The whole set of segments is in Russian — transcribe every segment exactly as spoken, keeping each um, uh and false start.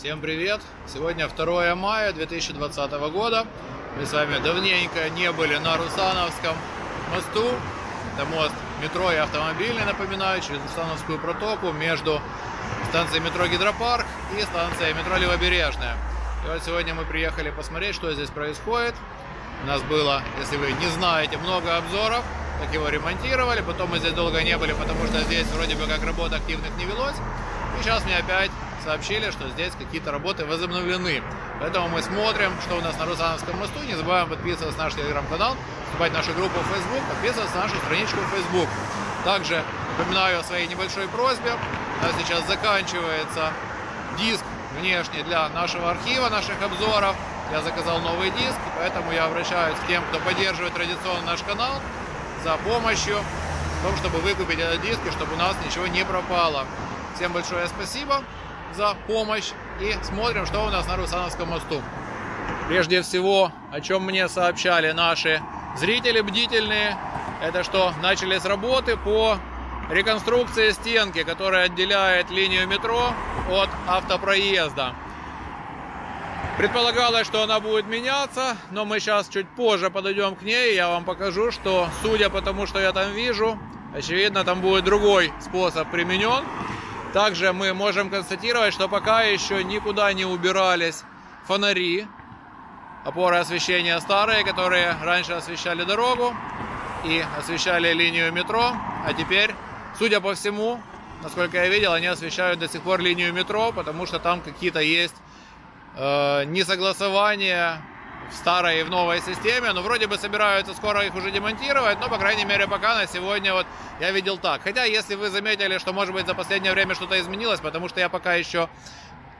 Всем привет! Сегодня второе мая две тысячи двадцатого года. Мы с вами давненько не были на Русановском мосту. Это мост метро и автомобильный, напоминаю, через Русановскую протоку между станцией метро Гидропарк и станцией метро Левобережная. И вот сегодня мы приехали посмотреть, что здесь происходит. У нас было, если вы не знаете, много обзоров, как его ремонтировали. Потом мы здесь долго не были, потому что здесь вроде бы как работ активных не велось. И сейчас мне опять сообщили, что здесь какие-то работы возобновлены. Поэтому мы смотрим, что у нас на Русановском мосту. Не забываем подписываться на наш телеграм-канал, вступать в нашу группу в Facebook, подписываться на нашу страничку в Facebook. Также напоминаю о своей небольшой просьбе. У нас сейчас заканчивается диск внешний для нашего архива, наших обзоров. Я заказал новый диск, поэтому я обращаюсь к тем, кто поддерживает традиционно наш канал, за помощью в том, чтобы выкупить этот диск и чтобы у нас ничего не пропало. Всем большое спасибо за помощь и смотрим, что у нас на Русановском мосту. Прежде всего, о чем мне сообщали наши зрители бдительные, это что начались работы по реконструкции стенки, которая отделяет линию метро от автопроезда. Предполагалось, что она будет меняться, но мы сейчас чуть позже подойдем к ней, и я вам покажу, что, судя по тому, что я там вижу, очевидно, там будет другой способ применен. Также мы можем констатировать, что пока еще никуда не убирались фонари, опоры освещения старые, которые раньше освещали дорогу и освещали линию метро, а теперь, судя по всему, насколько я видел, они освещают до сих пор линию метро, потому что там какие-то есть несогласования в старой и в новой системе, но вроде бы собираются скоро их уже демонтировать, но по крайней мере пока на сегодня вот я видел так. Хотя если вы заметили, что может быть за последнее время что-то изменилось, потому что я пока еще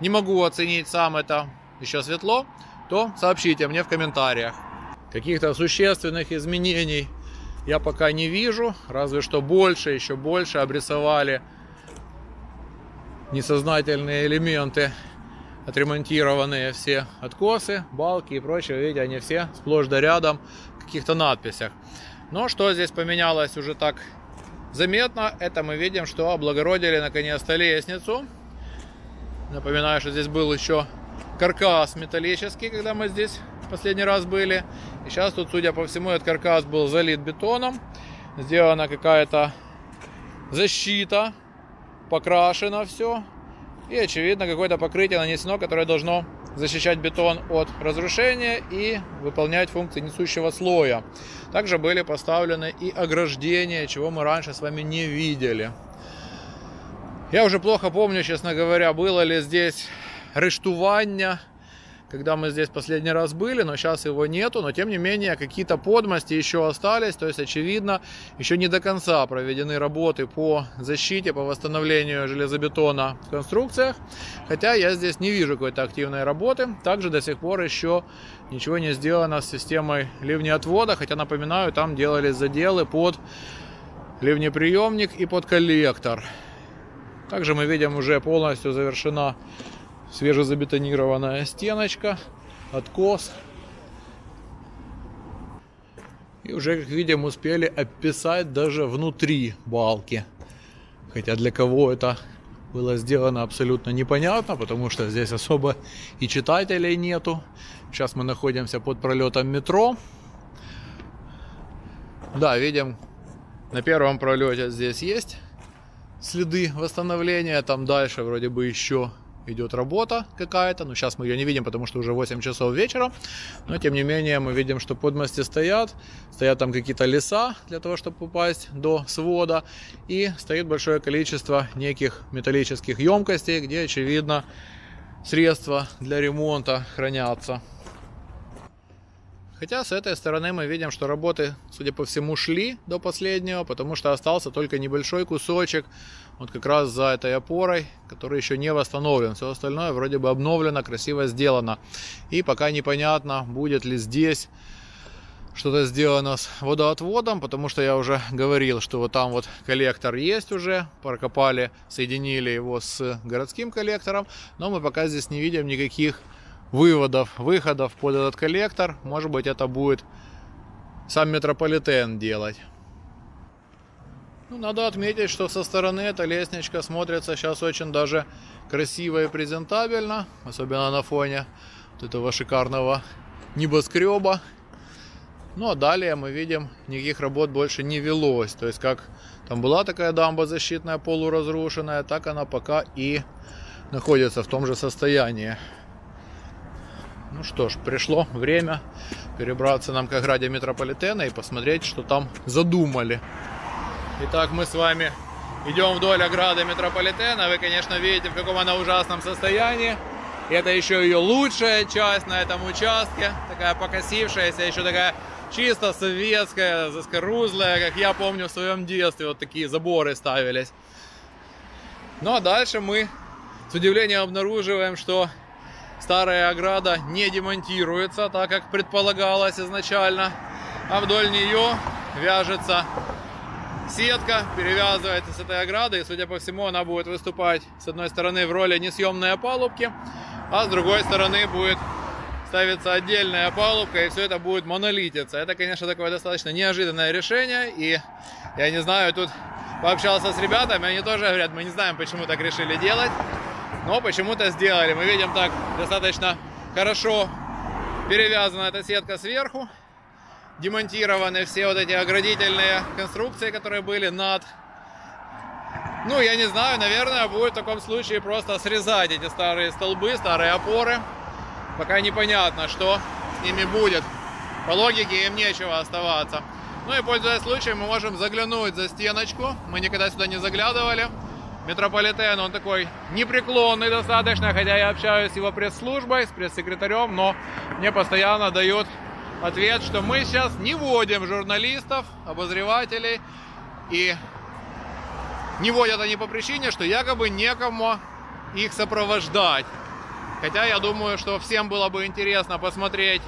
не могу оценить сам это, еще светло, то сообщите мне в комментариях. Каких-то существенных изменений я пока не вижу, разве что больше, еще больше обрисовали несознательные элементы, отремонтированные все откосы, балки и прочее, видите, они все сплошь да рядом в каких-то надписях. Но что здесь поменялось уже так заметно, это мы видим, что облагородили наконец-то лестницу. Напоминаю, что здесь был еще каркас металлический, когда мы здесь последний раз были. И сейчас тут, судя по всему, этот каркас был залит бетоном, сделана какая-то защита, покрашено все. И, очевидно, какое-то покрытие нанесено, которое должно защищать бетон от разрушения и выполнять функции несущего слоя. Также были поставлены и ограждения, чего мы раньше с вами не видели. Я уже плохо помню, честно говоря, было ли здесь рештування, когда мы здесь последний раз были, но сейчас его нету. Но, тем не менее, какие-то подмости еще остались. То есть, очевидно, еще не до конца проведены работы по защите, по восстановлению железобетона в конструкциях. Хотя я здесь не вижу какой-то активной работы. Также до сих пор еще ничего не сделано с системой ливнеотвода. Хотя, напоминаю, там делались заделы под ливнеприемник и под коллектор. Также мы видим, уже полностью завершена свежезабетонированная стеночка, откос. И уже, как видим, успели описать даже внутри балки. Хотя для кого это было сделано, абсолютно непонятно, потому что здесь особо и читателей нету. Сейчас мы находимся под пролетом метро. Да, видим, на первом пролете здесь есть следы восстановления. Там дальше вроде бы еще идет работа какая-то, но сейчас мы ее не видим, потому что уже восемь часов вечера. Но тем не менее мы видим, что подмости стоят, стоят там какие-то леса для того, чтобы попасть до свода. И стоит большое количество неких металлических емкостей, где, очевидно, средства для ремонта хранятся. Хотя с этой стороны мы видим, что работы, судя по всему, шли до последнего, потому что остался только небольшой кусочек, вот как раз за этой опорой, который еще не восстановлен. Все остальное вроде бы обновлено, красиво сделано. И пока непонятно, будет ли здесь что-то сделано с водоотводом, потому что я уже говорил, что вот там вот коллектор есть уже, прокопали, соединили его с городским коллектором, но мы пока здесь не видим никаких выводов, выходов под этот коллектор. Может быть, это будет сам метрополитен делать. Ну, надо отметить, что со стороны эта лестничка смотрится сейчас очень даже красиво и презентабельно, особенно на фоне вот этого шикарного небоскреба. Ну, а далее мы видим, никаких работ больше не велось. То есть, как там была такая дамба защитная, полуразрушенная, так она пока и находится в том же состоянии. Ну что ж, пришло время перебраться нам к ограде метрополитена и посмотреть, что там задумали. Итак, мы с вами идем вдоль ограды метрополитена. Вы, конечно, видите, в каком она ужасном состоянии. И это еще ее лучшая часть на этом участке. Такая покосившаяся, еще такая чисто советская, заскорузлая, как я помню в своем детстве. Вот такие заборы ставились. Ну а дальше мы с удивлением обнаруживаем, что старая ограда не демонтируется, так как предполагалось изначально. А вдоль нее вяжется сетка, перевязывается с этой ограды. И, судя по всему, она будет выступать с одной стороны в роли несъемной опалубки, а с другой стороны будет ставится отдельная опалубка, и все это будет монолититься. Это, конечно, такое достаточно неожиданное решение. И я не знаю, тут пообщался с ребятами, они тоже говорят, мы не знаем, почему так решили делать, но почему-то сделали. Мы видим, так достаточно хорошо перевязана эта сетка сверху. Демонтированы все вот эти оградительные конструкции, которые были над. Ну, я не знаю, наверное, будет в таком случае просто срезать эти старые столбы, старые опоры. Пока непонятно, что с ними будет. По логике им нечего оставаться. Ну и, пользуясь случаем, мы можем заглянуть за стеночку. Мы никогда сюда не заглядывали. Метрополитен, он такой непреклонный достаточно, хотя я общаюсь с его пресс-службой, с пресс-секретарем, но мне постоянно дают ответ, что мы сейчас не вводим журналистов, обозревателей, и не вводят они по причине, что якобы некому их сопровождать. Хотя я думаю, что всем было бы интересно посмотреть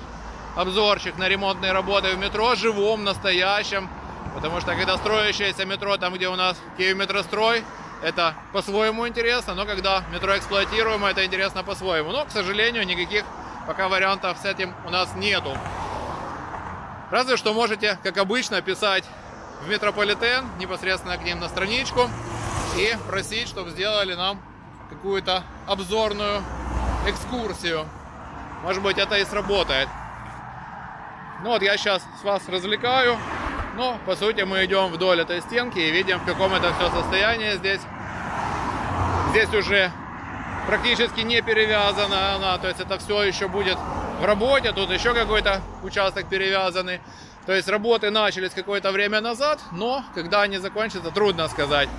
обзорчик на ремонтные работы в метро живом, настоящем, потому что когда строящееся метро, там где у нас Киев Метрострой, это по-своему интересно, но когда метро эксплуатируемо, это интересно по-своему. Но, к сожалению, никаких пока вариантов с этим у нас нету. Разве что можете, как обычно, писать в метрополитен, непосредственно к ним на страничку, и просить, чтобы сделали нам какую-то обзорную экскурсию. Может быть, это и сработает. Ну вот я сейчас с вас развлекаю. Но, по сути, мы идем вдоль этой стенки и видим, в каком это все состоянии здесь. Здесь уже практически не перевязана она, то есть это все еще будет в работе. Тут еще какой-то участок перевязанный. То есть работы начались какое-то время назад, но когда они закончатся, трудно сказать.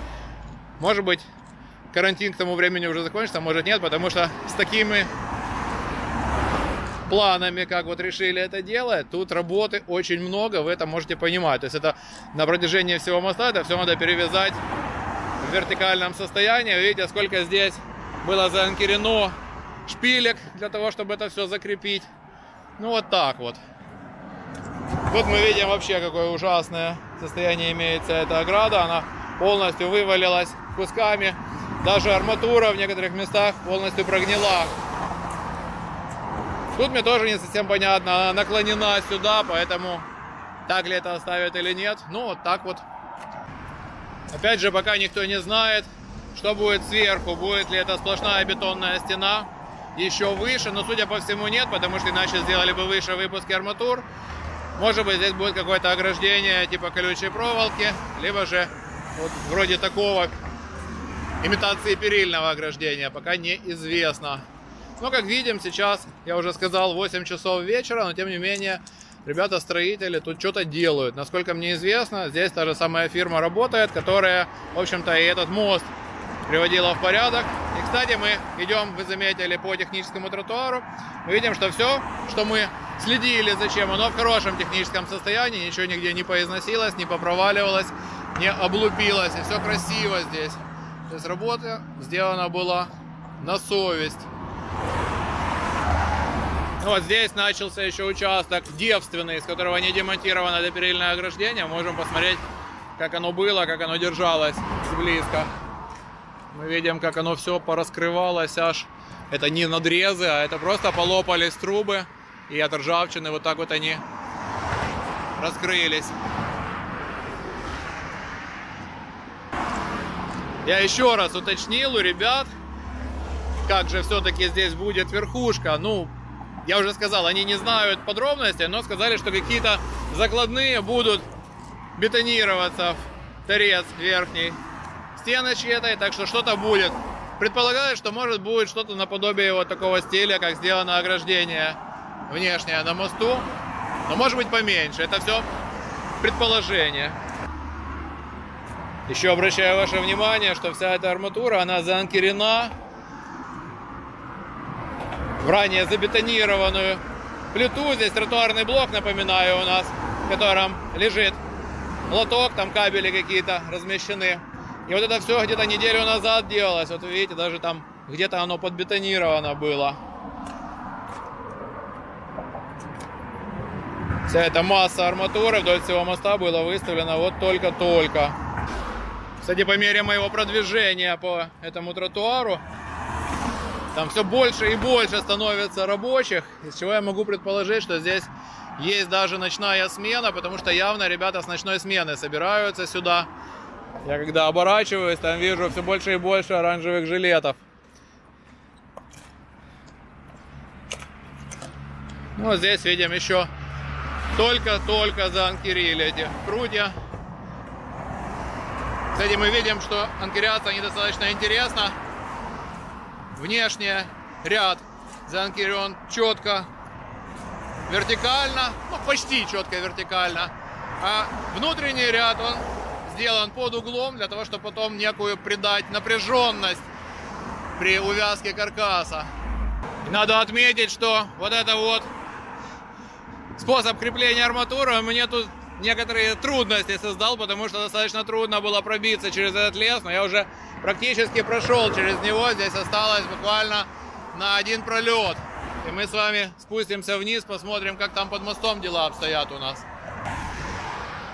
Может быть, карантин к тому времени уже закончится, может нет, потому что с такими планами, как вот решили это дело, тут работы очень много, вы это можете понимать. То есть это на протяжении всего моста, это все надо перевязать в вертикальном состоянии. Вы видите, сколько здесь было заанкерено шпилек для того, чтобы это все закрепить. Ну вот так вот. Тут мы видим вообще, какое ужасное состояние имеется эта ограда. Она полностью вывалилась кусками. Даже арматура в некоторых местах полностью прогнила. Тут мне тоже не совсем понятно, она наклонена сюда, поэтому так ли это оставят или нет. Ну, вот так вот. Опять же, пока никто не знает, что будет сверху. Будет ли это сплошная бетонная стена еще выше, но, судя по всему, нет, потому что иначе сделали бы выше выпуски арматур. Может быть, здесь будет какое-то ограждение типа колючей проволоки, либо же вот вроде такого имитации перильного ограждения, пока неизвестно. Но, как видим, сейчас, я уже сказал, восемь часов вечера, но, тем не менее, ребята-строители тут что-то делают. Насколько мне известно, здесь та же самая фирма работает, которая, в общем-то, и этот мост приводила в порядок. И, кстати, мы идем, вы заметили, по техническому тротуару. Мы видим, что все, что мы следили за чем, оно в хорошем техническом состоянии, ничего нигде не поизносилось, не попроваливалось, не облупилось, и все красиво здесь. То есть работа сделана была на совесть. Вот здесь начался еще участок девственный, из которого не демонтировано это перильное ограждение. Можем посмотреть, как оно было, как оно держалось близко. Мы видим, как оно все пораскрывалось аж. Это не надрезы, а это просто полопались трубы. И от ржавчины вот так вот они раскрылись. Я еще раз уточнил у ребят, как же все-таки здесь будет верхушка. Ну, я уже сказал, они не знают подробностей, но сказали, что какие-то закладные будут бетонироваться в торец верхней стены чьей-то, так что что-то будет. Предполагаю, что может будет что-то наподобие вот такого стиля, как сделано ограждение внешнее на мосту, но может быть поменьше. Это все предположение. Еще обращаю ваше внимание, что вся эта арматура, она заанкерена в ранее забетонированную плиту. Здесь тротуарный блок, напоминаю, у нас, в котором лежит лоток, там кабели какие-то размещены. И вот это все где-то неделю назад делалось. Вот видите, даже там где-то оно подбетонировано было. Вся эта масса арматуры вдоль всего моста была выставлена вот только-только. Кстати, по мере моего продвижения по этому тротуару, там все больше и больше становится рабочих, из чего я могу предположить, что здесь есть даже ночная смена, потому что явно ребята с ночной смены собираются сюда. Я когда оборачиваюсь, там вижу все больше и больше оранжевых жилетов. Ну, здесь, видим, еще только-только заанкерили эти прутья. Кстати, мы видим, что анкерятся они достаточно интересно. Внешне ряд заанкерен четко вертикально, ну, почти четко вертикально. А внутренний ряд, он сделан под углом, для того, чтобы потом некую придать напряженность при увязке каркаса. И надо отметить, что вот это вот способ крепления арматуры мне тут некоторые трудности создал, потому что достаточно трудно было пробиться через этот лес, но я уже практически прошел через него. Здесь осталось буквально на один пролет. И мы с вами спустимся вниз, посмотрим, как там под мостом дела обстоят у нас.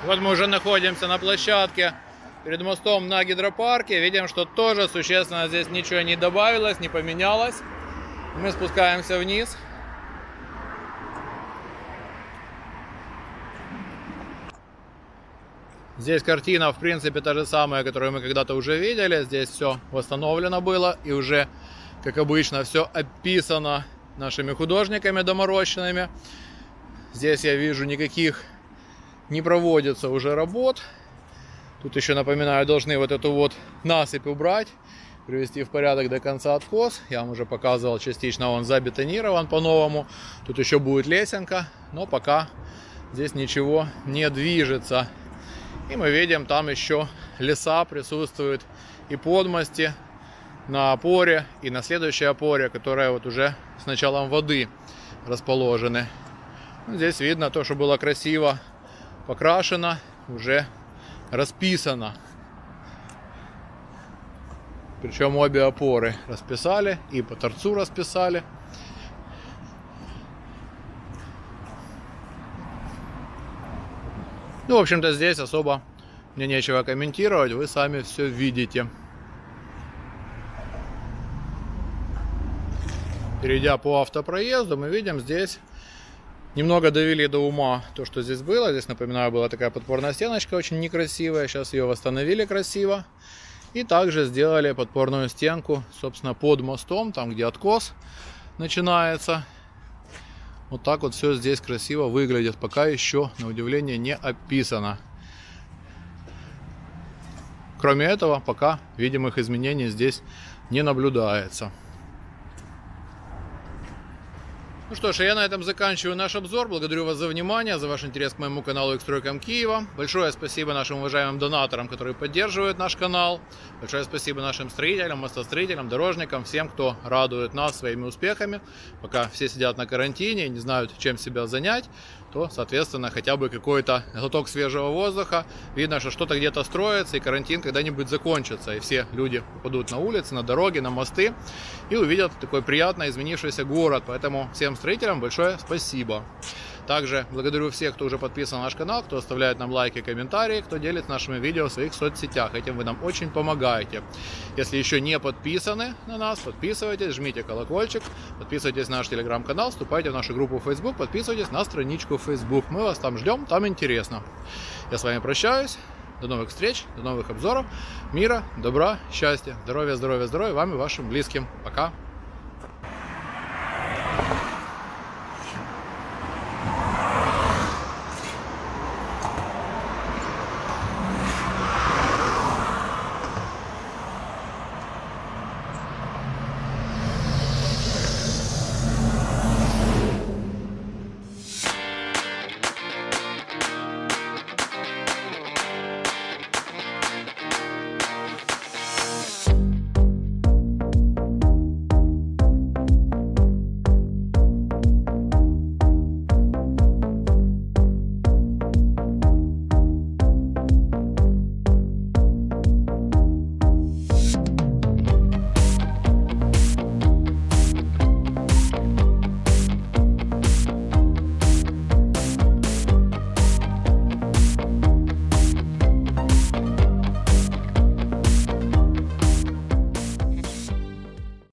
Вот мы уже находимся на площадке перед мостом на Гидропарке. Видим, что тоже существенно здесь ничего не добавилось, не поменялось. Мы спускаемся вниз. Здесь картина, в принципе, та же самая, которую мы когда-то уже видели. Здесь все восстановлено было и уже, как обычно, все описано нашими художниками доморощенными. Здесь я вижу, никаких не проводится уже работ. Тут еще, напоминаю, должны вот эту вот насыпь убрать, привести в порядок до конца откос. Я вам уже показывал, частично он забетонирован по-новому. Тут еще будет лесенка, но пока здесь ничего не движется. И мы видим, там еще леса присутствуют и подмости на опоре, и на следующей опоре, которая вот уже с началом воды расположены. Здесь видно то, что было красиво покрашено, уже расписано. Причем обе опоры расписали, и по торцу расписали. Ну, в общем-то, здесь особо мне нечего комментировать, вы сами все видите. Перейдя по автопроезду, мы видим, здесь немного довели до ума то, что здесь было. Здесь, напоминаю, была такая подпорная стеночка, очень некрасивая. Сейчас ее восстановили красиво. И также сделали подпорную стенку, собственно, под мостом, там, где откос начинается. Вот так вот все здесь красиво выглядит. Пока еще, на удивление, не описано. Кроме этого, пока видимых изменений здесь не наблюдается. Ну что ж, я на этом заканчиваю наш обзор. Благодарю вас за внимание, за ваш интерес к моему каналу и к стройкам Киева. Большое спасибо нашим уважаемым донаторам, которые поддерживают наш канал. Большое спасибо нашим строителям, мостостроителям, дорожникам, всем, кто радует нас своими успехами. Пока все сидят на карантине и не знают, чем себя занять, то, соответственно, хотя бы какой-то глоток свежего воздуха. Видно, что что-то где-то строится, и карантин когда-нибудь закончится. И все люди попадут на улицы, на дороги, на мосты и увидят такой приятно изменившийся город. Поэтому всем строителям большое спасибо. Также благодарю всех, кто уже подписан на наш канал, кто оставляет нам лайки, комментарии, кто делится нашими видео в своих соцсетях. Этим вы нам очень помогаете. Если еще не подписаны на нас, подписывайтесь, жмите колокольчик, подписывайтесь на наш телеграм-канал, вступайте в нашу группу в Facebook, подписывайтесь на страничку в Facebook. Мы вас там ждем, там интересно. Я с вами прощаюсь. До новых встреч, до новых обзоров. Мира, добра, счастья, здоровья, здоровья, здоровья вам и вашим близким. Пока.